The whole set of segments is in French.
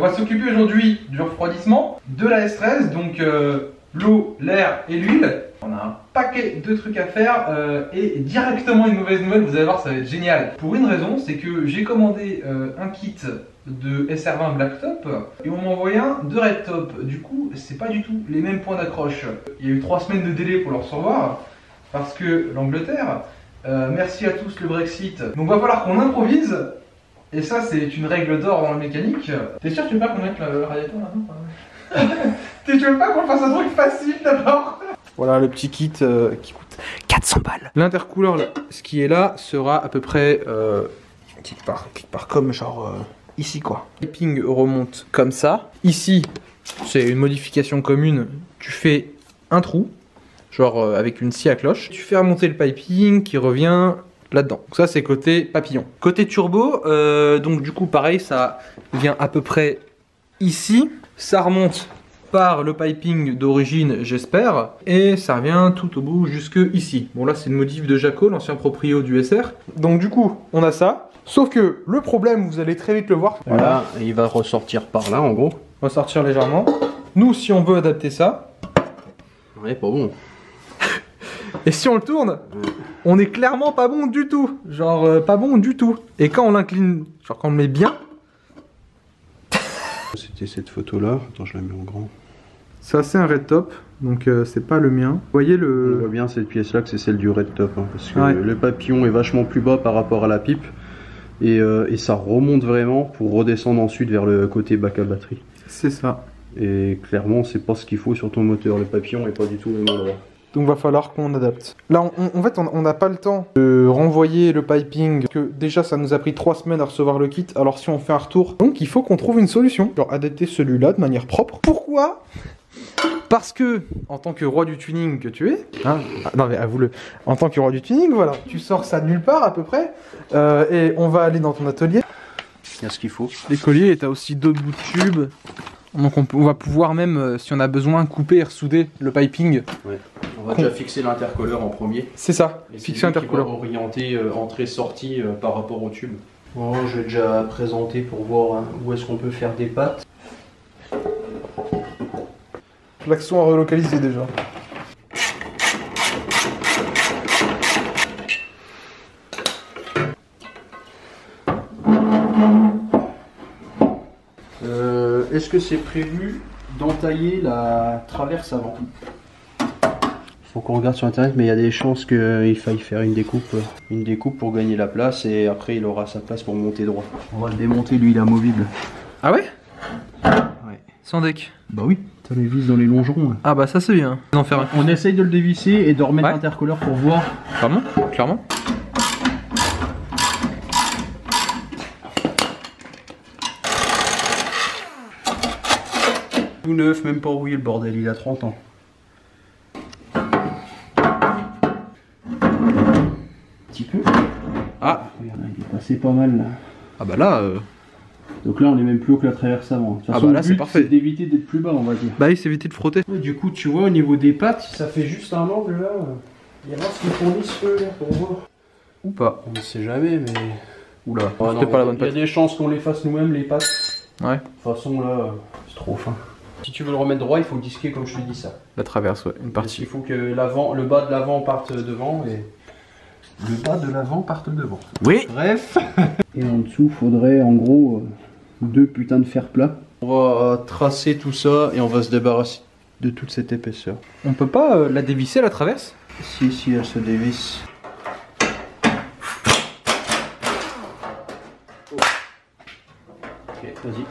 On va s'occuper aujourd'hui du refroidissement de la S13, donc l'eau, l'air et l'huile. On a un paquet de trucs à faire et directement une mauvaise nouvelle, vous allez voir, ça va être génial. Pour une raison, c'est que j'ai commandé un kit de SR20 Blacktop et on m'a envoyé un de Redtop. Du coup, c'est pas du tout les mêmes points d'accroche. Il y a eu 3 semaines de délai pour le recevoir parce que l'Angleterre, merci à tous le Brexit. Donc va falloir qu'on improvise. Et ça, c'est une règle d'or dans la mécanique. T'es sûr que tu veux pas qu'on mette le radiateur là? Tu veux pas qu'on fasse un truc facile d'abord? Voilà le petit kit qui coûte 400 balles. L'intercouleur, ce qui est là, sera à peu près quelque part comme genre ici quoi. Le ping remonte comme ça. Ici, c'est une modification commune. Tu fais un trou, genre avec une scie à cloche. Tu fais remonter le piping qui revient là-dedans. Donc ça c'est côté papillon. Côté turbo, donc du coup pareil, ça vient à peu près ici. Ça remonte par le piping d'origine, j'espère, et ça revient tout au bout jusque ici. Bon là c'est une modif de Jaco, l'ancien proprio du SR. Donc du coup on a ça, sauf que le problème, vous allez très vite le voir. Voilà, et il va ressortir par là en gros. Ressortir légèrement. Nous si on veut adapter ça... Ouais, pas bon. Et si on le tourne, on est clairement pas bon du tout. Genre pas bon du tout. Et quand on l'incline, genre quand on le met bien... C'était cette photo là, attends je la mets en grand. Ça c'est un Redtop, donc c'est pas le mien. Vous voyez le... On voit bien cette pièce là que c'est celle du Redtop, hein, parce que ouais, le papillon est vachement plus bas par rapport à la pipe. Et ça remonte vraiment pour redescendre ensuite vers le côté bac à batterie. C'est ça. Et clairement c'est pas ce qu'il faut sur ton moteur, le papillon est pas du tout le même endroit. Donc va falloir qu'on adapte. Là, en fait, on n'a pas le temps de renvoyer le piping. Que déjà, ça nous a pris 3 semaines à recevoir le kit. Alors si on fait un retour, donc il faut qu'on trouve une solution. Genre adapter celui-là de manière propre. Pourquoi? Parce que, en tant que roi du tuning que tu es, hein, non mais avoue-le, en tant que roi du tuning, voilà, tu sors ça de nulle part à peu près, et on va aller dans ton atelier. Il y a ce qu'il faut. Les colliers, et t'as aussi d'autres bouts de tubes. Donc on va pouvoir même, si on a besoin, couper et ressouder le piping. Ouais. On va déjà fixer l'intercolleur en premier. C'est ça, et fixer l'intercolleur. On va orienter entrée-sortie par rapport au tube. Bon, je vais déjà présenter pour voir hein, où est-ce qu'on peut faire des pattes. Klaxon à relocaliser déjà. Est-ce que c'est prévu d'entailler la traverse avant? Faut qu'on regarde sur internet, mais il y a des chances qu'il faille faire une découpe pour gagner la place, et après il aura sa place pour monter droit. On va le démonter, lui il est amovible. Ah ouais? Ouais. Sans deck? Bah oui, t'as les vis dans les longerons. Hein. Ah bah ça c'est bien. On essaye de le dévisser et de remettre l'intercolleur pour voir. Clairement, clairement. Tout neuf, même pas rouillé le bordel, il a 30 ans. Peu. Ah regarde, il est passé pas mal là. Ah bah là donc là on est même plus haut que la traverse avant. De toute façon, ah bah là c'est parfait. C'est d'éviter d'être plus bas on va dire. Bah oui, c'est éviter de frotter. Et du coup tu vois au niveau des pattes, ça fait juste un angle là. Il y a voir ce qu'ils fournissent eux là pour voir. Ou pas. On ne sait jamais mais... Oula, ah, c'était pas la bonne patte. Il y a des chances qu'on les fasse nous-mêmes les pattes. Ouais. De toute façon là, c'est trop fin. Si tu veux le remettre droit, il faut le disquer comme je te dis ça. La traverse, ouais, une partie. Il faut que le bas de l'avant parte devant et... Le bas de l'avant part devant. Oui. Bref. Et en dessous, faudrait en gros 2 putains de fer plat. On va tracer tout ça et on va se débarrasser de toute cette épaisseur. On peut pas la dévisser la traverse? Si, si, elle se dévisse. Oh. Ok, vas-y.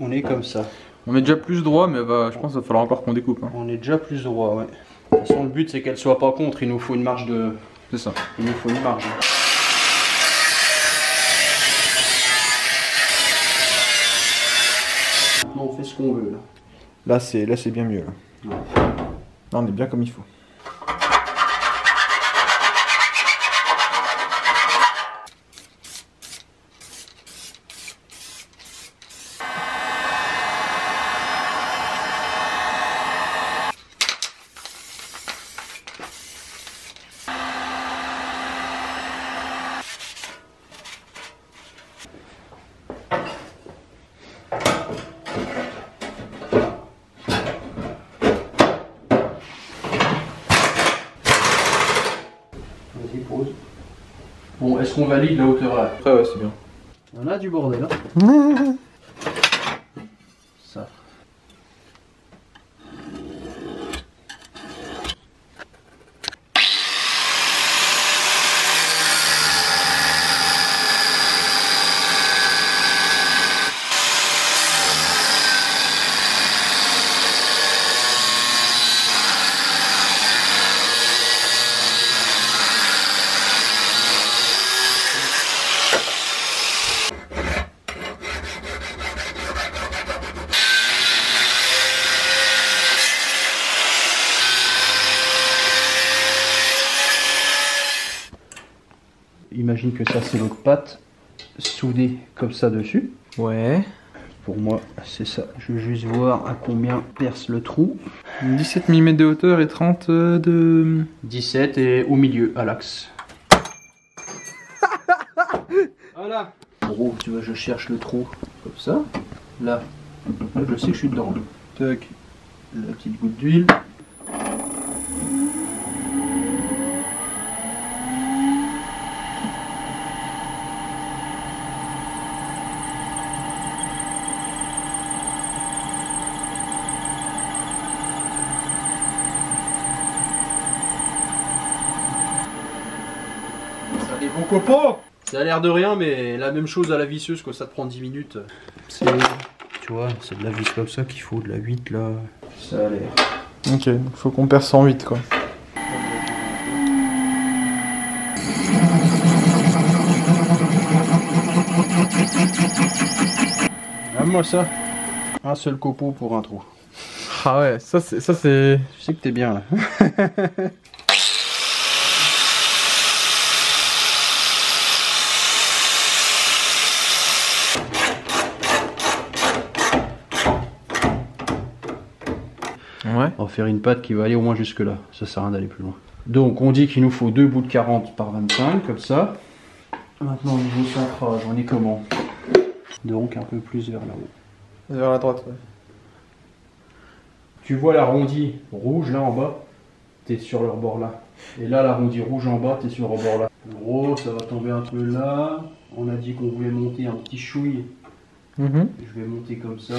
On est comme ça. On est déjà plus droit, mais bah, je pense qu'il va falloir encore qu'on découpe. Hein. On est déjà plus droit, ouais. De toute façon, le but c'est qu'elle soit pas contre. Il nous faut une marge de. C'est ça. Il nous faut une marge. Maintenant, on fait ce qu'on veut là. Là, c'est bien mieux. Là. Ouais. Là, on est bien comme il faut. Vas-y, pose. Bon, est-ce qu'on valide la hauteur là? Après, ouais, c'est bien. On a du bordel, hein. Ça. J'imagine que ça c'est l'autre patte, soudée comme ça dessus. Ouais. Pour moi c'est ça. Je veux juste voir à combien perce le trou. 17 mm de hauteur et 30 de... 17 et au milieu, à l'axe. Voilà. Gros, tu vois, je cherche le trou comme ça. Là, là je sais que je suis dedans. Tac, la petite goutte d'huile. Mon copain, ça a l'air de rien, mais la même chose à la visseuse, quoi, ça te prend 10 minutes. Tu vois, c'est de la vis comme ça qu'il faut, de la 8 là. Ça a l'air. Ok, faut qu'on perce en 8 quoi. Moi ça, un seul copeau pour un trou. Ah ouais, ça c'est. Je sais que t'es bien là. Ouais. On va faire une patte qui va aller au moins jusque là, ça sert à rien d'aller plus loin. Donc on dit qu'il nous faut deux bouts de 40 par 25 comme ça. Maintenant au niveau centrage, on est comment? Donc un peu plus vers là-haut. Vers la droite, ouais. Tu vois l'arrondi rouge là en bas, t'es sur le rebord là. Et là l'arrondi rouge en bas, t'es sur le rebord là. En gros, ça va tomber un peu là. On a dit qu'on voulait monter un petit chouille. Je vais monter comme ça.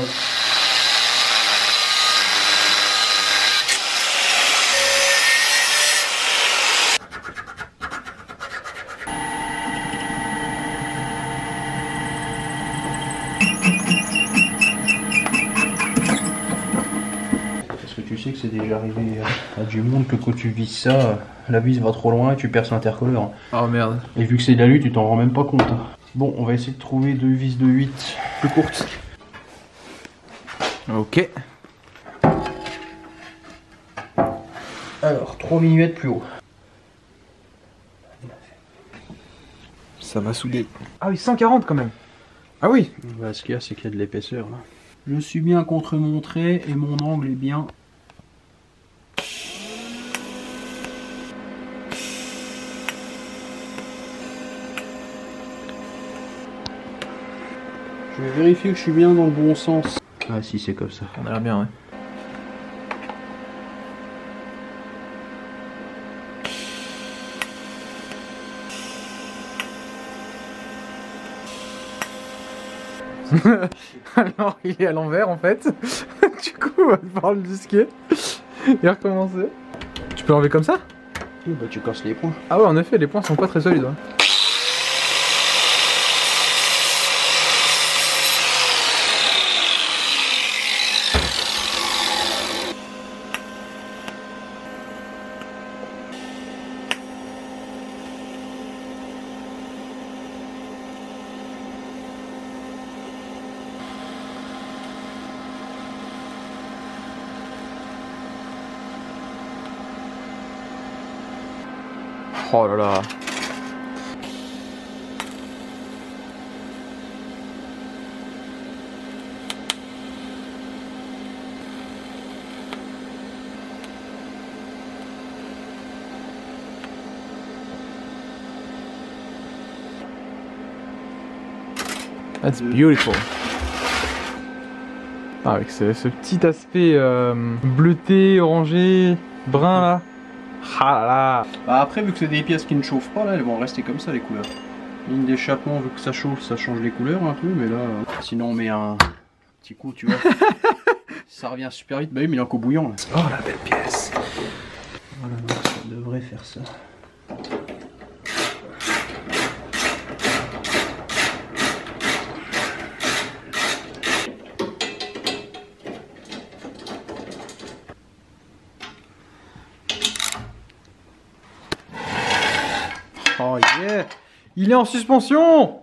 C'est déjà arrivé à du monde que quand tu vises ça, la vis va trop loin et tu perces l'intercolleur. Oh merde. Et vu que c'est de l'alu, tu t'en rends même pas compte. Bon, on va essayer de trouver deux vis de 8 plus courtes. Ok. Alors, 3 mm plus haut. Ça va souder. Ah oui, 140 quand même. Ah oui. Bah, ce qu'il y a, c'est qu'il y a de l'épaisseur là. Je suis bien contre-montré et mon angle est bien... Je vais vérifier que je suis bien dans le bon sens. Ah si, c'est comme ça. On a l'air bien, ouais. Alors, il est à l'envers en fait. Du coup, on va devoir le disquer et recommencer. Tu peux l'enlever comme ça? Oui, bah tu casses les points. Ah ouais, en effet, les points sont pas très solides. Hein. Oh là là. That's beautiful. Ah, avec ce petit aspect bleuté, orangé, brun là. Ah là. Bah après, vu que c'est des pièces qui ne chauffent pas, là, elles vont rester comme ça les couleurs. Ligne d'échappement, vu que ça chauffe, ça change les couleurs un peu, mais là... Sinon on met un petit coup, tu vois. Ça revient super vite. Bah oui, mais il est encore bouillant là. Oh la belle pièce. Voilà, non, ça devrait faire ça. Oh yeah! Il est en suspension!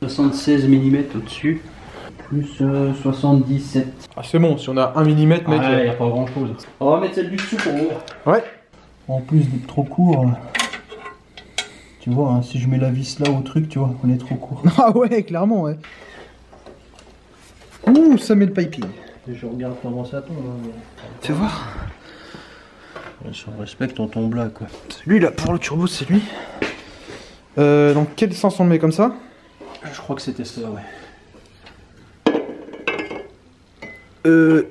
76 mm au-dessus, plus 77. Ah, c'est bon, si on a 1 mm, mec, il n'y a pas grand chose. On va mettre celle du dessous pour ouvrir. Ouais! En plus d'être trop court, tu vois, hein, si je mets la vis là au truc, tu vois, on est trop court. Ah ouais, clairement, ouais! Ouh, ça met le piping! Je regarde comment ça tombe. Hein, mais... Tu vas voir? Si on respecte, on tombe là quoi. Celui là pour le turbo, c'est lui. Dans quel sens on le met comme ça? Je crois que c'était ça, ouais.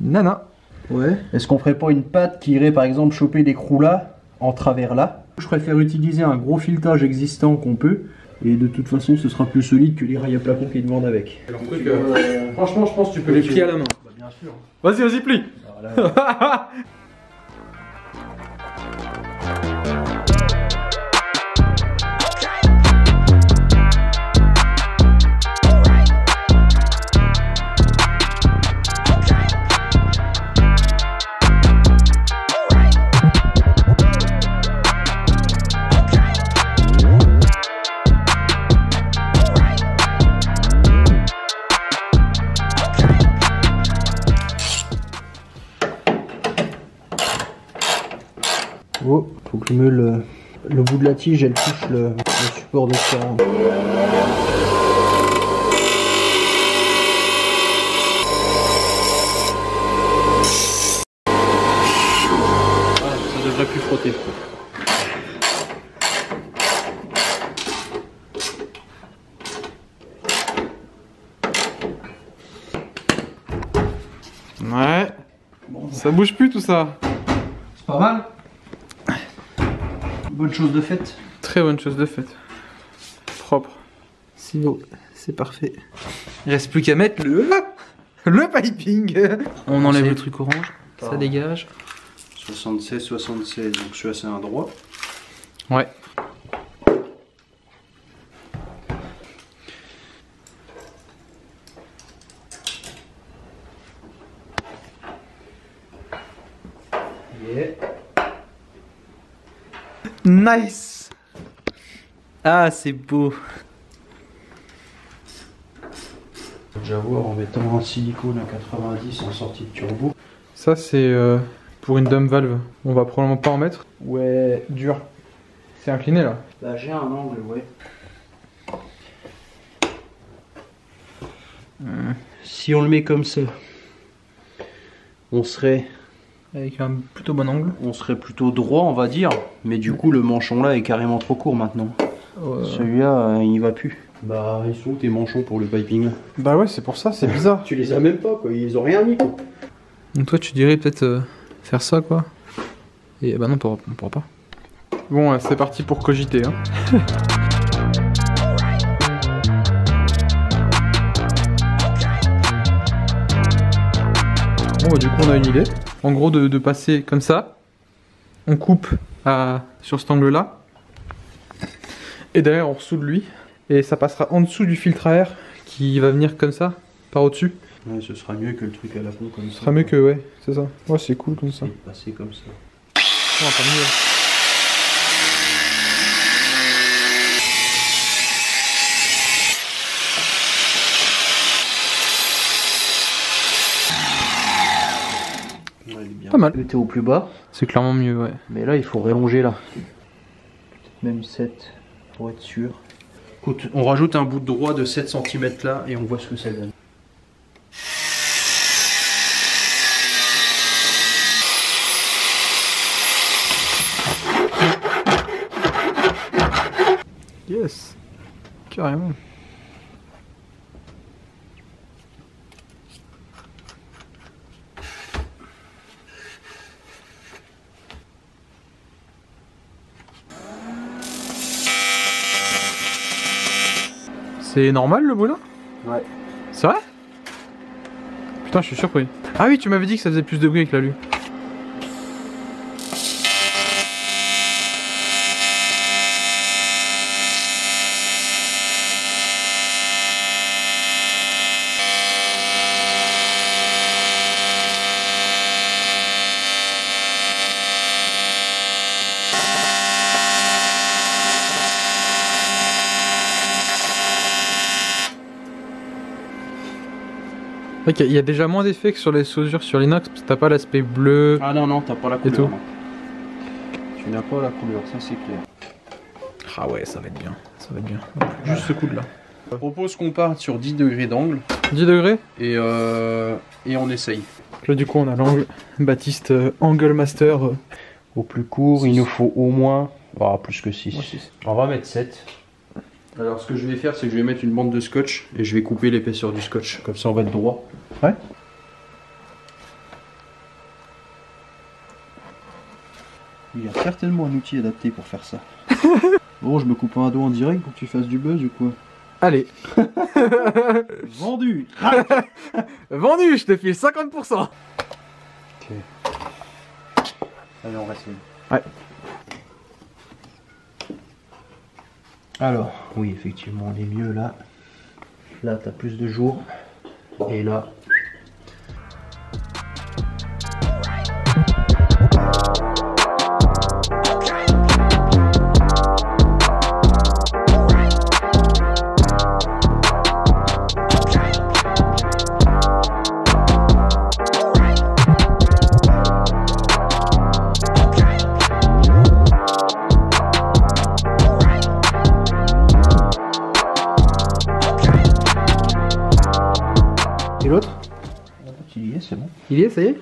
Nana. Ouais. Est-ce qu'on ferait pas une patte qui irait par exemple choper les crous là, en travers là? Je préfère utiliser un gros filetage existant qu'on peut. Et de toute façon, ce sera plus solide que les rails à plafond qu'ils demandent avec. Alors, truc, franchement, je pense que tu peux les plier à la main. Bah, bien sûr. Vas-y, vas-y, plie. Voilà. Oh, faut que je meule le bout de la tige, elle touche le support de ce terrain. Voilà, ça devrait plus frotter. Ouais, bon, ça bouge plus tout ça. C'est pas mal. Bonne chose de faite. Très bonne chose de faite. Propre. C'est beau, c'est parfait. Il reste plus qu'à mettre le piping. On enlève le truc orange, ça dégage. 76, 76, donc je suis assez droit. Ouais. Nice. Ah, c'est beau. Faut déjà voir en mettant un silicone à 90 en sortie de turbo. Ça c'est pour une dumb valve. On va probablement pas en mettre. Ouais, dur. C'est incliné là. Bah j'ai un angle, ouais. Si on le met comme ça, on serait... Avec un plutôt bon angle. On serait plutôt droit, on va dire. Mais du coup, le manchon là est carrément trop court maintenant. Celui-là, il va plus. Bah, ils sont où tes manchons pour le piping? Bah ouais, c'est pour ça, c'est bizarre. Tu les as même pas, quoi. Ils ont rien mis, quoi. Donc toi, tu dirais peut-être faire ça, quoi. Et bah non, on pourra pas. Bon, c'est parti pour cogiter, hein. Bon, bah, du coup, on a une idée. En gros, de passer comme ça, on coupe sur cet angle-là, et derrière on ressoude lui, et ça passera en dessous du filtre à air qui va venir comme ça, par au-dessus. Ouais, ce sera mieux que le truc à la pompe comme ça. Ce sera mieux que, ouais, c'est ça. Ouais, c'est cool comme ça. Et passer comme ça. Ouais, pas mieux. Pas mal. Était au plus bas, c'est clairement mieux, ouais. Mais là, il faut rallonger là. Même 7 pour être sûr. Écoute, on rajoute un bout de droit de 7 cm là et on voit ce que ça donne. Yes, carrément. C'est normal le boulin? Ouais. C'est vrai? Putain, je suis surpris. Ah oui, tu m'avais dit que ça faisait plus de bruit avec l'alu. Ok, il y a déjà moins d'effets que sur les soudures sur l'inox parce que t'as pas l'aspect bleu. Ah non, non, t'as pas la couleur. Non. Tu n'as pas la couleur, ça c'est clair. Ah ouais, ça va être bien. Ça va être bien. Juste ce coup de là. Je propose qu'on parte sur 10 degrés d'angle. 10 degrés et on essaye. Là, du coup, on a l'angle Baptiste Angle Master. Au plus court, 6. Il nous faut au moins plus que 6. Ouais, 6. On va mettre 7. Alors ce que je vais faire, c'est que je vais mettre une bande de scotch et je vais couper l'épaisseur du scotch, comme ça on va être droit. Ouais. Il y a certainement un outil adapté pour faire ça. Bon, je me coupe un doigt en direct pour que tu fasses du buzz ou quoi? Allez. Vendu. Vendu, je te file 50%. Ok. Allez, on va essayer. Ouais. Alors, oui, effectivement, on est mieux là. Là, t'as plus de jours. Et là... Il y est, ça y est?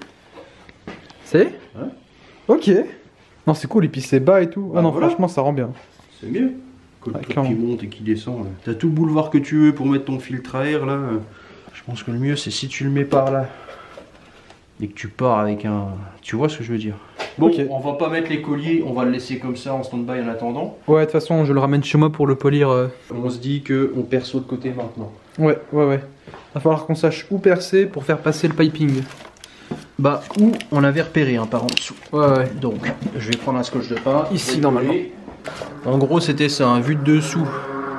C'est? Ouais. Ok. Non, c'est cool, et puis c'est bas et tout. Ah non, voilà. Franchement, ça rend bien. C'est mieux. Quand qui monte et qui descend, t'as tout le boulevard que tu veux pour mettre ton filtre à air, là. Je pense que le mieux, c'est si tu le mets par là. Et que tu pars avec un... Tu vois ce que je veux dire? Bon, okay. On va pas mettre les colliers, on va le laisser comme ça en stand-by en attendant. Ouais, de toute façon, je le ramène chez moi pour le polir. On se dit qu'on perce l'autre côté maintenant. Ouais, ouais, ouais. Va falloir qu'on sache où percer pour faire passer le piping. Bah, où on l'avait repéré par en dessous. Ouais, ouais. Donc, je vais prendre un scotch de pain. Ici, normalement. En gros, c'était ça, vue de dessous.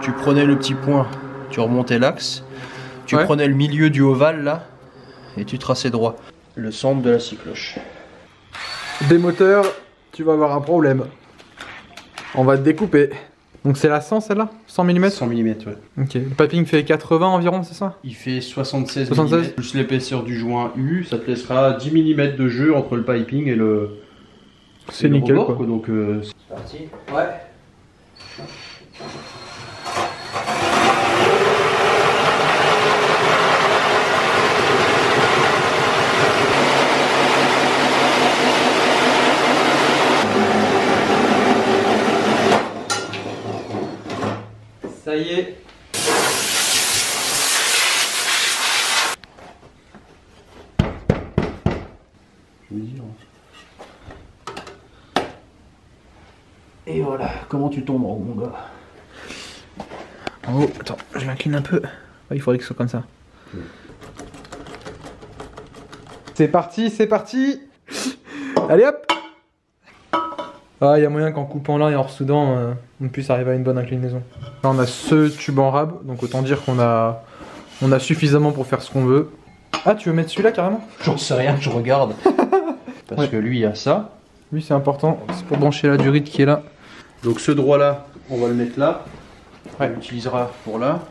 Tu prenais le petit point, tu remontais l'axe. Tu prenais le milieu du ovale, là, et tu traçais droit. Le centre de la cycloche. Des moteurs, tu vas avoir un problème. On va te découper. Donc, c'est la 100, celle-là? 100 mm? 100 mm, ouais. Ok. Le piping fait 80 environ, c'est ça? Il fait 76 mm. Plus l'épaisseur du joint U, ça te laissera 10 mm de jeu entre le piping et le. C'est nickel, rebord, quoi. Donc, c'est parti. Ouais. Ça y est. Je veux dire. Et voilà, comment tu tombes en haut, mon gars? En haut, attends, je l'incline un peu. Il faudrait que ce soit comme ça. Oui. C'est parti, c'est parti. Allez hop. Ah, il y a moyen qu'en coupant là et en ressoudant, on puisse arriver à une bonne inclinaison. Là, on a ce tube en rab, donc autant dire qu'on a, suffisamment pour faire ce qu'on veut. Ah, tu veux mettre celui-là carrément? J'en sais rien, je regarde. Parce que lui, il a ça. Lui, c'est important, c'est pour brancher la durite qui est là. Donc ce droit-là, on va le mettre là. Ouais. On l'utilisera pour là.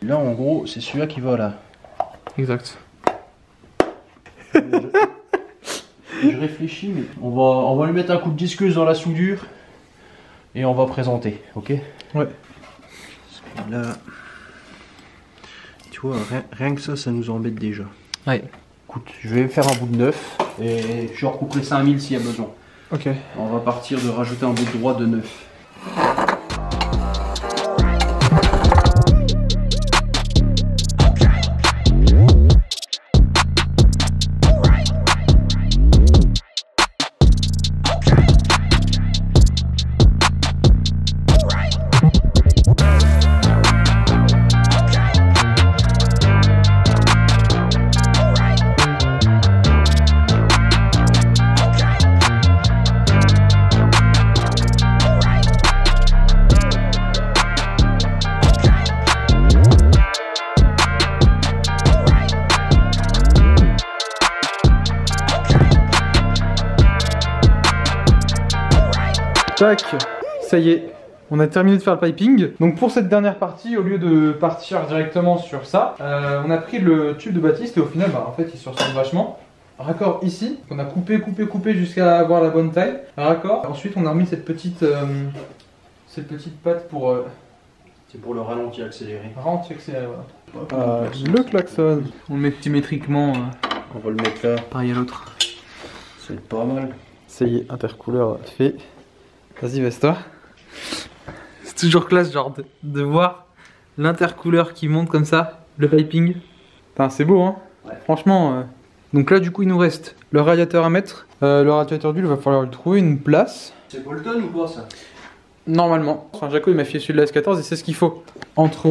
Là, en gros, c'est celui-là qui va là. Exact. Je réfléchis, mais on va lui mettre un coup de disqueuse dans la soudure et on va présenter, ok? Ouais. Là, tu vois, rien que ça, ça nous embête déjà. Ouais. Écoute, je vais faire un bout de neuf et je recouperai 5000 s'il y a besoin. Ok. On va partir de rajouter un bout de droit de neuf. Tac, ça y est, on a terminé de faire le piping. Donc pour cette dernière partie, au lieu de partir directement sur ça, on a pris le tube de Baptiste et au final, bah, en fait, il se ressemble vachement. Raccord ici, on a coupé jusqu'à avoir la bonne taille. Raccord. Ensuite, on a remis cette petite patte pour. C'est pour le ralenti accéléré. Ralenti accéléré, voilà. Le klaxon. On le met symétriquement. On va le mettre là. Pareil à l'autre. Ça va être pas mal. Ça y est, intercouleur fait. Vas-y, baisse-toi. C'est toujours classe, genre, de voir l'intercouleur qui monte comme ça, le piping. C'est beau, hein, ouais. Franchement. Donc là, du coup, il nous reste le radiateur à mettre. Le radiateur d'huile, il va falloir lui trouver une place. C'est Bolton ou quoi, ça? Normalement. Enfin, Jaco, il m'a fié celui de la S14 et c'est ce qu'il faut. Entre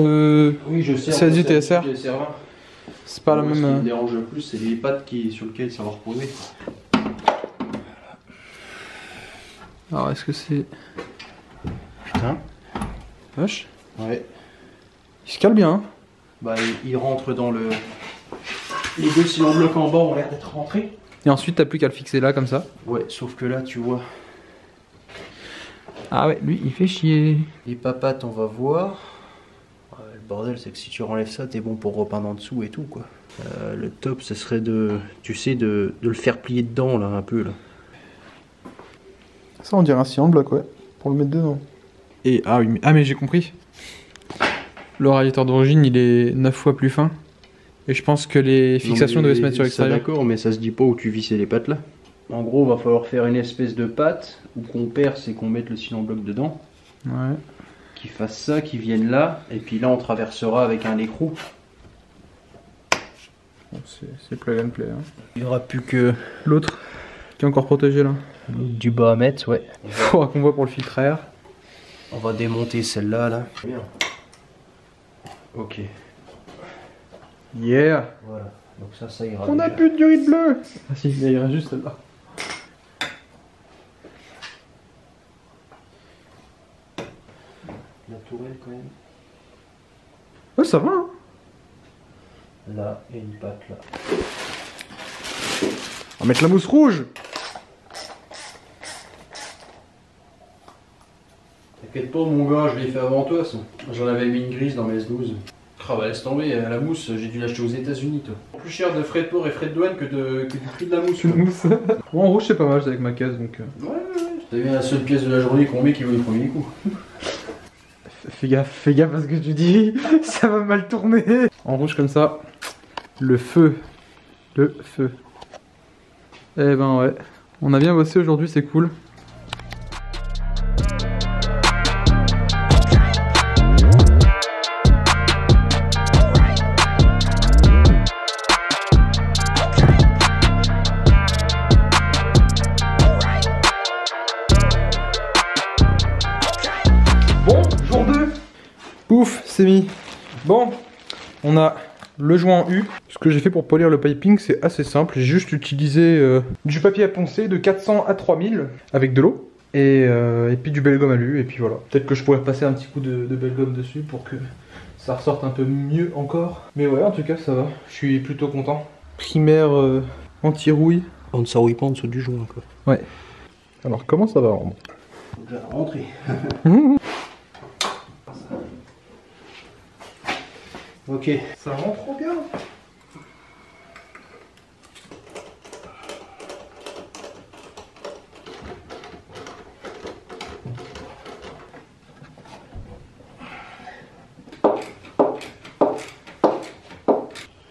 oui, je sais, 16 et TSR. C'est pas la même. Ce qui me dérange le plus, c'est les pattes sur lesquelles ça va reposer. Alors, est-ce que c'est. Putain. Vache. Ouais. Il se cale bien, hein. Bah, il rentre dans le. Les deux cylindres blocs en bas ont l'air d'être rentrés. Et ensuite, t'as plus qu'à le fixer là, comme ça. Ouais, sauf que là, tu vois. Ah ouais, lui, il fait chier. Les papates, on va voir. Ouais, le bordel, c'est que si tu enlèves ça, t'es bon pour repeindre en dessous et tout, quoi. Le top, ce serait de, tu sais, de le faire plier dedans, là, un peu, là. Ça, on dirait un cylindre bloc, ouais, pour le mettre dedans. Et, ah oui, mais, ah, mais j'ai compris. Le radiateur d'origine, il est 9 fois plus fin. Et je pense que les fixations devaient se mettre sur l'extérieur. D'accord, mais ça se dit pas où tu vissais les pattes là. En gros, il va falloir faire une espèce de patte où qu'on perce et qu'on mette le cylindre bloc dedans. Ouais. Qui fasse ça, qui vienne là, et puis là on traversera avec un écrou. Bon, c'est plug and play. Hein. Il n'y aura plus que l'autre qui est encore protégé là. Du bas à mettre, ouais. Il faudra qu'on voit pour le filtre à air. On va démonter celle-là là. Bien. Ok. Yeah! Voilà, donc ça ira. On a plus de durite bleue! Ah si, ça ira juste là. La tourelle quand même. Ouais, ça va, hein! Là, et une patte là. On va mettre la mousse rouge! T'inquiète pas, mon gars, je l'ai fait avant toi, ça. J'en avais mis une grise dans mes S12. Ah bah laisse tomber, la mousse, j'ai dû l'acheter aux États-Unis, toi. Plus cher de frais de port et frais de douane que du prix de la mousse. Bon, en rouge, c'est pas mal, c'est avec ma case donc. Ouais, t'as vu la seule pièce de la journée qu'on met qui vaut le premier coup. Fais gaffe à ce que tu dis, ça va mal tourner. En rouge, comme ça, le feu. Le feu. Eh ben ouais, on a bien bossé aujourd'hui, c'est cool. Ouf, c'est mis. Bon, on a le joint en U. Ce que j'ai fait pour polir le piping, c'est assez simple. J'ai juste utilisé du papier à poncer de 400 à 3000 avec de l'eau et puis du belgum alu. Et puis voilà. Peut-être que je pourrais passer un petit coup de belgum dessus pour que ça ressorte un peu mieux encore. Mais ouais, en tout cas, ça va. Je suis plutôt content. Primaire anti-rouille. On ne s'arrouille pas en dessous du joint, quoi. Ouais. Alors, comment ça va rendre? Faut déjà rentrer. Ok, ça rentre trop bien.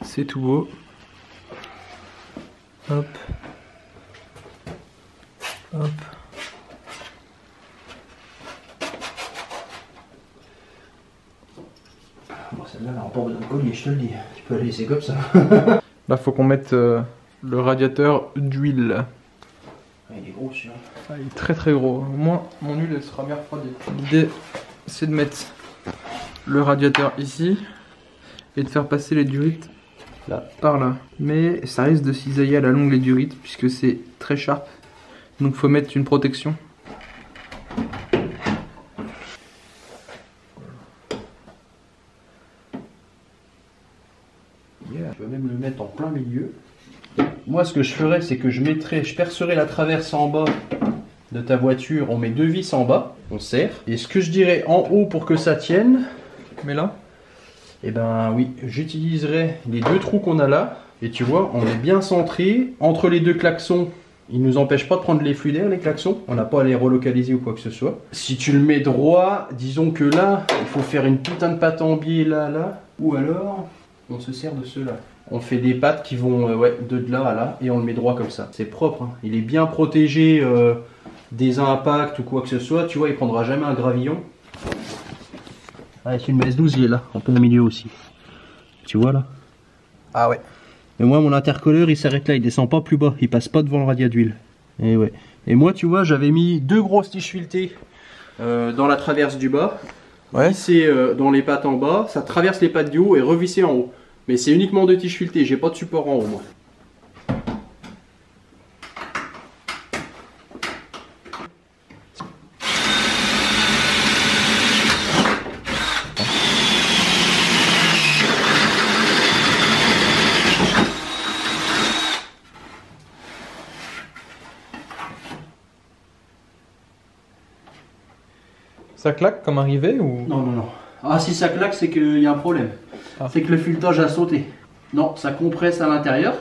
C'est tout beau. Hop. Hop. Là, on n'a pas besoin de coller, je te le dis. Tu peux la laisser comme ça. Là, faut qu'on mette le radiateur d'huile. Ouais, il est gros, celui-là. Ah, il est très très gros. Au moins, mon huile elle sera bien refroidie. L'idée, c'est de mettre le radiateur ici et de faire passer les durites là. Par là. Mais ça risque de cisailler à la longue les durites puisque c'est très sharp. Donc, faut mettre une protection. Je vais même le mettre en plein milieu. Moi, ce que je ferais, c'est que je percerais la traverse en bas de ta voiture, on met deux vis en bas, on serre. Et ce que je dirais en haut pour que ça tienne, mais là, et ben oui, j'utiliserai les deux trous qu'on a là. Et tu vois, on est bien centré. Entre les deux klaxons, ils nous empêchent pas de prendre les flux d'air, les klaxons. On n'a pas à les relocaliser ou quoi que ce soit. Si tu le mets droit, disons que là, il faut faire une putain de patte en biais là. Ou alors, on se sert de ceux-là. On fait des pattes qui vont de là à là et on le met droit comme ça. C'est propre, hein. Il est bien protégé des impacts ou quoi que ce soit. Tu vois, il prendra jamais un gravillon. Ah, c'est une S12, il est là, en plein milieu aussi. Tu vois là? Ah ouais. Et moi, mon intercolleur, il s'arrête là, il descend pas plus bas, il passe pas devant le radiat d'huile. Et ouais. Et moi, tu vois, j'avais mis deux grosses tiges filetées dans la traverse du bas. Ouais. Vissées dans les pattes en bas, ça traverse les pattes du haut et revissées en haut. Mais c'est uniquement deux tiges filetées, j'ai pas de support en haut, moi. Ça claque comme arrivé ou... Non, non, non. Ah, si ça claque, c'est qu'il y a un problème. Ah. C'est que le filetage a sauté. Non, ça compresse à l'intérieur.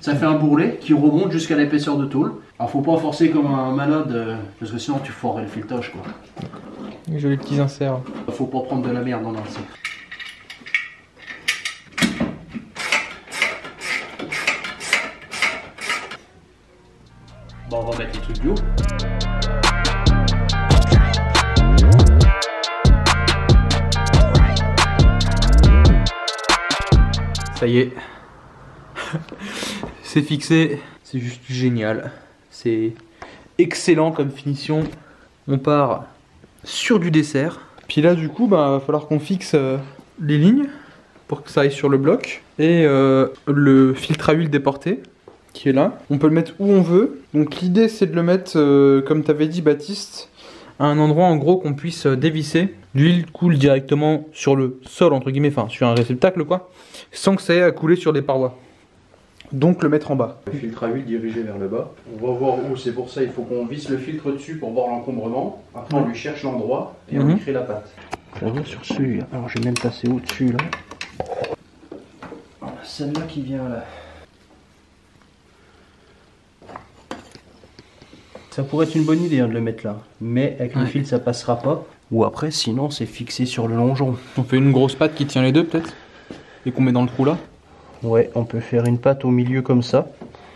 Ça fait un bourrelet qui remonte jusqu'à l'épaisseur de tôle. Alors, faut pas forcer comme un malade, parce que sinon tu foirerais le filetage, quoi. Jolis petits inserts. Faut pas prendre de la merde en insert. Bon, on va mettre les trucs du haut. Ça y est, c'est fixé, c'est juste génial, c'est excellent comme finition. On part sur du dessert. Puis là du coup, bah, va falloir qu'on fixe les lignes pour que ça aille sur le bloc. Et le filtre à huile déporté qui est là, on peut le mettre où on veut. Donc l'idée c'est de le mettre, comme tu avais dit Baptiste, à un endroit en gros qu'on puisse dévisser. L'huile coule directement sur le sol, entre guillemets, enfin sur un réceptacle quoi, sans que ça ait à couler sur des parois. Donc le mettre en bas. Le filtre à huile dirigé vers le bas. On va voir où, c'est pour ça il faut qu'on visse le filtre dessus pour voir l'encombrement. Après on lui cherche l'endroit et on lui crée la pâte. Je vais sur celui-là. Alors je vais même passer au-dessus là. Celle-là qui vient là. Ça pourrait être une bonne idée hein, de le mettre là, mais avec le fil ça passera pas. Ou après sinon c'est fixé sur le longeron. On fait une grosse patte qui tient les deux peut-être et qu'on met dans le trou là. Ouais, on peut faire une patte au milieu comme ça.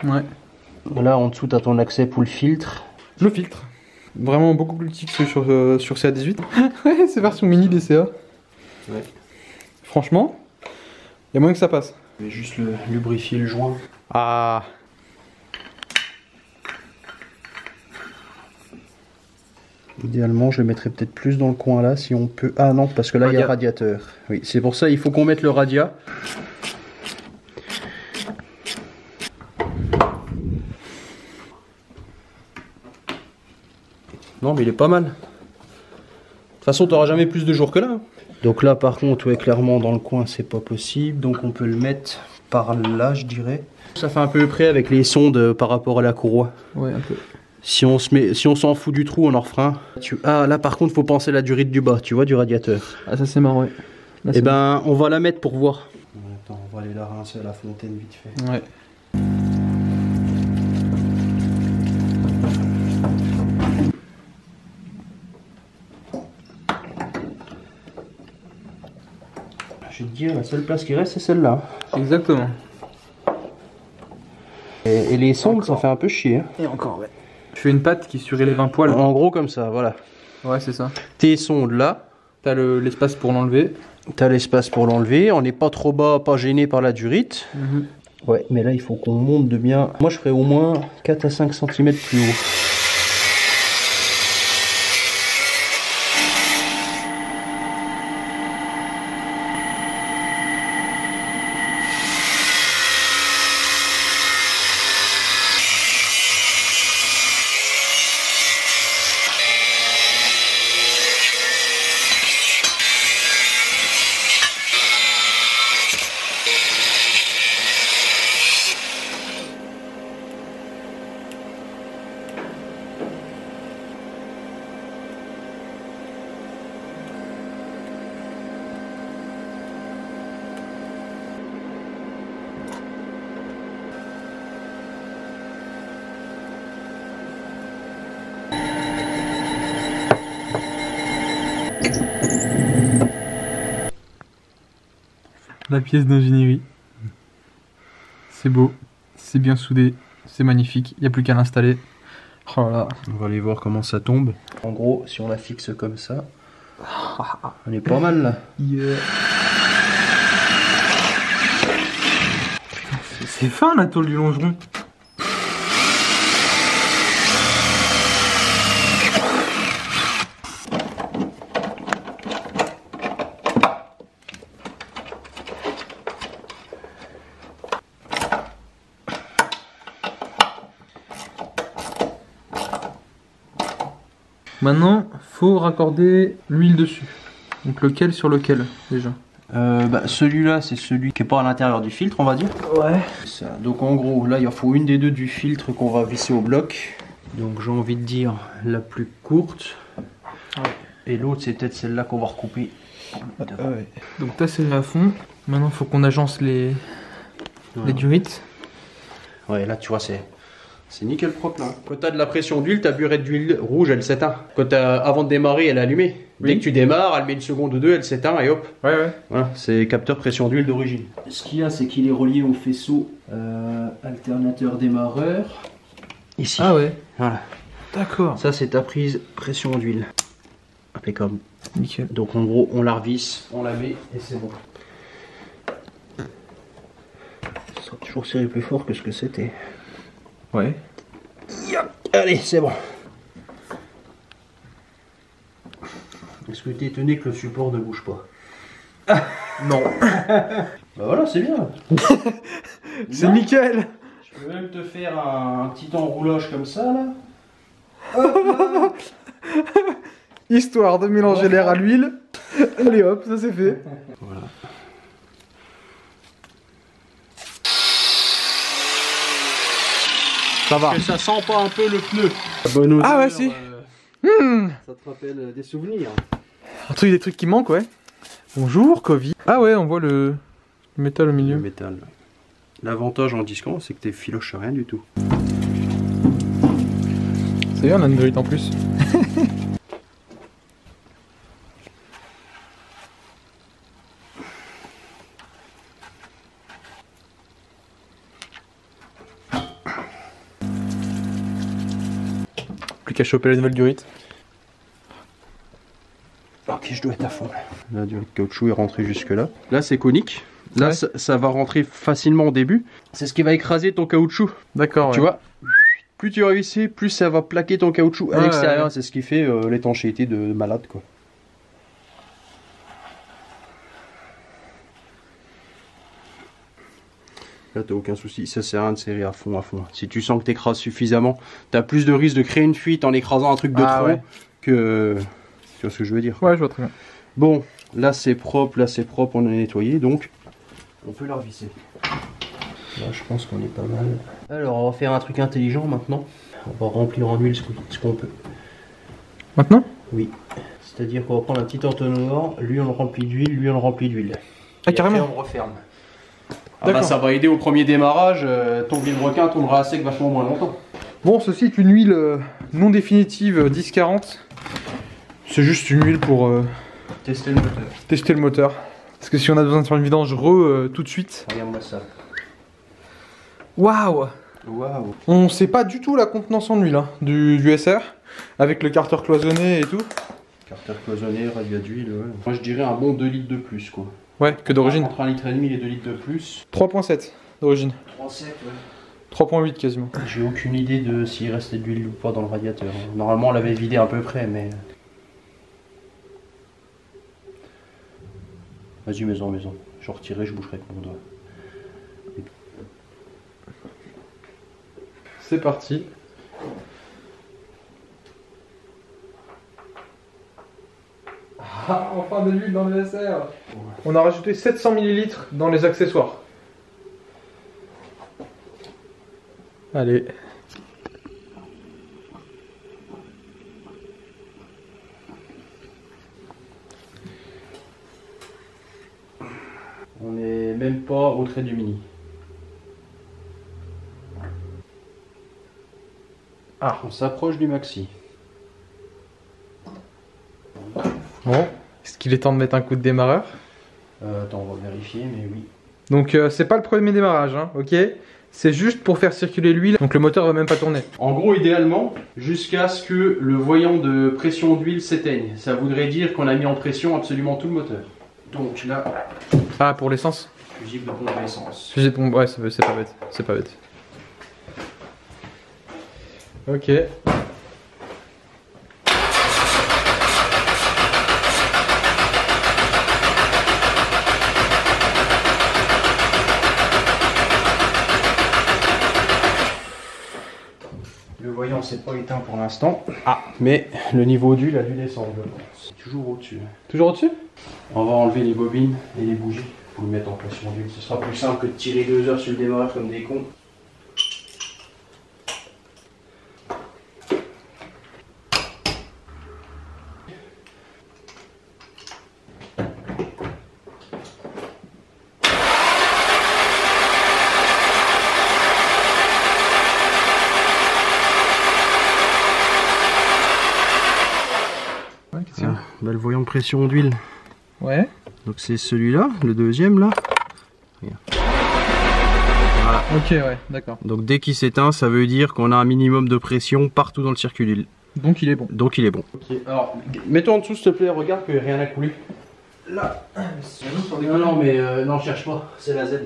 Ouais. Là en dessous t'as ton accès pour le filtre. Le filtre. Vraiment beaucoup plus petit que sur CA18. Ouais, c'est version mini DCA. Ouais. Franchement, il y a moyen que ça passe. Je vais juste le lubrifier le joint. Ah. Idéalement, je le mettrais peut-être plus dans le coin là, si on peut... Ah non, parce que là, il y a un radiateur. Oui, c'est pour ça, il faut qu'on mette le radiat. Non, mais il est pas mal. De toute façon, t'auras jamais plus de jours que là. Hein. Donc là, par contre, ouais, clairement, dans le coin, c'est pas possible. Donc on peut le mettre par là, je dirais. Ça fait un peu près avec les sondes par rapport à la courroie. Ouais, un peu. Si on s'en fout du trou, on en refera un. Ah, là par contre, faut penser à la durite du bas, tu vois, du radiateur. Ah, ça c'est marrant, ouais. Et ben, on va la mettre pour voir. Attends, on va aller la rincer à la fontaine vite fait. Ouais. Je vais te dire, la seule place qui reste, c'est celle-là. Exactement. Et les sondes, ça fait un peu chier. Hein. Et encore, ouais. Je fais une patte qui surélève un poil. En gros comme ça, voilà. Ouais, c'est ça. Tes sondes là, t'as l'espace pour l'enlever. T'as l'espace pour l'enlever, on n'est pas trop bas, pas gêné par la durite. Ouais, mais là il faut qu'on monte de bien. Moi je ferais au moins 4 à 5 cm plus haut. la pièce d'ingénierie. C'est beau, c'est bien soudé, c'est magnifique, il n'y a plus qu'à l'installer. Oh là. On va aller voir comment ça tombe. En gros, si on la fixe comme ça, on est pas mal là. Yeah. C'est fin la tôle du longeron. Maintenant, faut raccorder l'huile dessus. Donc lequel sur lequel déjà? Celui-là, c'est celui qui est pas à l'intérieur du filtre, on va dire. Ouais. Ça. Donc en gros, là, il faut une des deux du filtre qu'on va visser au bloc. Donc j'ai envie de dire la plus courte. Ouais. Et l'autre, c'est peut-être celle-là qu'on va recouper. Ouais. Donc t'as celle-là à fond. Maintenant, faut qu'on agence les durites. Ouais, là, tu vois, c'est... C'est nickel propre là. Quand t'as de la pression d'huile, ta burette d'huile rouge elle s'éteint. Quand avant de démarrer, elle est allumée. Oui. Dès que tu démarres, elle met une seconde ou deux, elle s'éteint et hop. Ouais, ouais. Voilà, c'est capteur pression d'huile d'origine. Ce qu'il y a, c'est qu'il est relié au faisceau alternateur démarreur. Ici. Ah ouais. Voilà. D'accord. Ça, c'est ta prise pression d'huile. Impeccable. Nickel. Donc en gros, on la revisse, on la met et c'est bon. Ça sera toujours serré plus fort que ce que c'était. Ouais. Yeah. Allez, c'est bon. Est-ce que tu es étonné que le support ne bouge pas? Ah, non. Bah voilà, c'est bien. C'est nickel. Je peux même te faire un petit enroulage comme ça, là. Hop, là. Histoire de mélanger l'air à l'huile. Allez hop, ça c'est fait. Voilà. Ça va. Que ça sent pas un peu le pneu. Bonne odeur, ah ouais si. Ça te rappelle des souvenirs. Un truc, des trucs qui manquent, ouais. Bonjour Covid. Ah ouais, on voit le métal au milieu. Le métal. L'avantage en disquant, c'est que t'es filoche rien du tout. C'est bien, on a une durite en plus. Qu'à choper la nouvelle durite. Ok, je dois être à fond. La durite caoutchouc est rentrée jusque là. Là, c'est conique. Là, ouais. ça va rentrer facilement au début. C'est ce qui va écraser ton caoutchouc. D'accord. Tu vois, plus tu réussis, plus ça va plaquer ton caoutchouc à l'extérieur. Ouais. C'est ce qui fait l'étanchéité de malade, quoi. Là, t'as aucun souci, ça sert à rien de serrer à fond, Si tu sens que t'écrases suffisamment, t'as plus de risque de créer une fuite en écrasant un truc de trop que... Tu vois ce que je veux dire? Ouais, je vois très bien. Bon, là c'est propre, on a nettoyé, donc on peut la revisser. Là, je pense qu'on est pas mal. Alors, on va faire un truc intelligent maintenant. On va remplir en huile ce qu'on peut. Maintenant? Oui. C'est-à-dire qu'on va prendre un petit entonnoir, lui on le remplit d'huile, lui on le remplit d'huile. Ah, et carrément. Après, on referme. Ah bah ça va aider au premier démarrage, ton vilebrequin tournera à sec vachement moins longtemps. Bon, ceci est une huile non définitive 1040. C'est juste une huile pour tester le moteur. Parce que si on a besoin de faire une vidange tout de suite. Regarde-moi ça. Waouh. Waouh. On sait pas du tout la contenance en huile hein, du SR, avec le carter cloisonné et tout. Carter cloisonné, radia d'huile, ouais. Moi je dirais un bon 2 litres de plus quoi. Ouais, que d'origine. Entre 1,5 litre et 2 litres de plus. 3,7 d'origine. 3,7 ouais. 3,8 quasiment. J'ai aucune idée de s'il restait de l'huile ou pas dans le radiateur. Normalement on l'avait vidé à peu près mais... Vas-y maison. Je retirerai, je bougerai avec mon doigt. C'est parti. Ah, enfin de l'huile dans le SR. Ouais. On a rajouté 700 ml dans les accessoires. Allez. On n'est même pas au trait du mini. Ah, on s'approche du maxi. Bon, est-ce qu'il est temps de mettre un coup de démarreur? Attends, on va vérifier, mais oui. Donc c'est pas le premier démarrage, hein, ok? C'est juste pour faire circuler l'huile, donc le moteur va même pas tourner. En gros, idéalement, jusqu'à ce que le voyant de pression d'huile s'éteigne. Ça voudrait dire qu'on a mis en pression absolument tout le moteur. Donc là... Ah, pour l'essence? Fusible de pompe à essence. Fusible de pompe, ouais, c'est pas bête, c'est pas bête. Ok. Le voyant s'est pas éteint pour l'instant. Ah, mais le niveau d'huile a dû descendre, je pense. Toujours au-dessus. Toujours au-dessus? On va enlever les bobines et les bougies pour le mettre en pression d'huile. Ce sera plus simple que de tirer 2 heures sur le démarreur comme des cons. Le voyant de pression d'huile. Ouais. Donc c'est celui-là, le deuxième là. Voilà. Ok, ouais, d'accord. Donc dès qu'il s'éteint, ça veut dire qu'on a un minimum de pression partout dans le circuit d'huile. Donc il est bon. Donc il est bon. Ok, alors mets-toi en dessous s'il te plaît, regarde que rien n'a coulé. Là. Non, non, mais non, cherche pas, c'est la Z.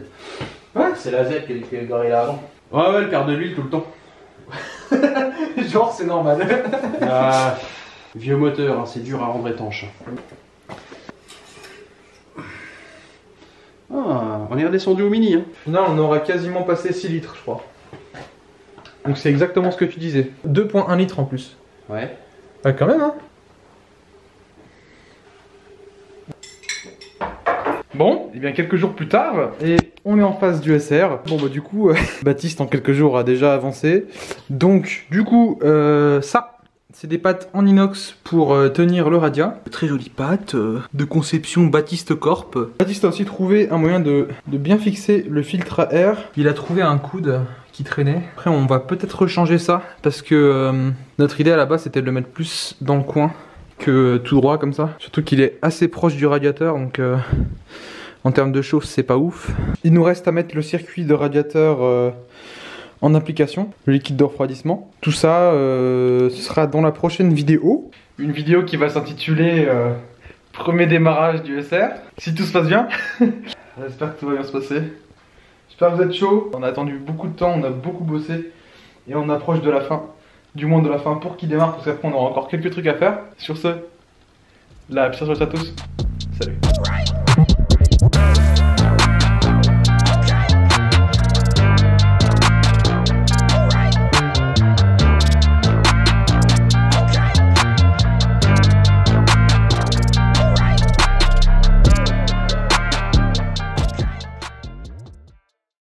Ouais, c'est la Z qui est garée là avant. Ouais, ouais, elle perd de l'huile tout le temps. Genre, c'est normal. Vieux moteur, hein, c'est dur à rendre étanche. Ah, on est redescendu au mini. Hein. Là, on aura quasiment passé 6 litres, je crois. Donc c'est exactement ce que tu disais. 2,1 litres en plus. Ouais. Ah, quand même, hein. Bon, et bien quelques jours plus tard, et on est en face du SR. Bon bah du coup, Baptiste en quelques jours a déjà avancé. Donc du coup, ça... C'est des pattes en inox pour tenir le radia. Très jolies pattes de conception Baptiste Corp. Baptiste a aussi trouvé un moyen de bien fixer le filtre à air. Il a trouvé un coude qui traînait. Après on va peut-être changer ça parce que notre idée à la base c'était de le mettre plus dans le coin que tout droit comme ça. Surtout qu'il est assez proche du radiateur donc en termes de chauffe c'est pas ouf. Il nous reste à mettre le circuit de radiateur... en application, le liquide de refroidissement. Tout ça, ce sera dans la prochaine vidéo. Une vidéo qui va s'intituler premier démarrage du SR. Si tout se passe bien. J'espère que tout va bien se passer. J'espère que vous êtes chaud. On a attendu beaucoup de temps, on a beaucoup bossé. Et on approche de la fin. Du moins de la fin pour qu'il démarre. Parce qu'après on aura encore quelques trucs à faire. Sur ce, la pire chose à tous. Salut.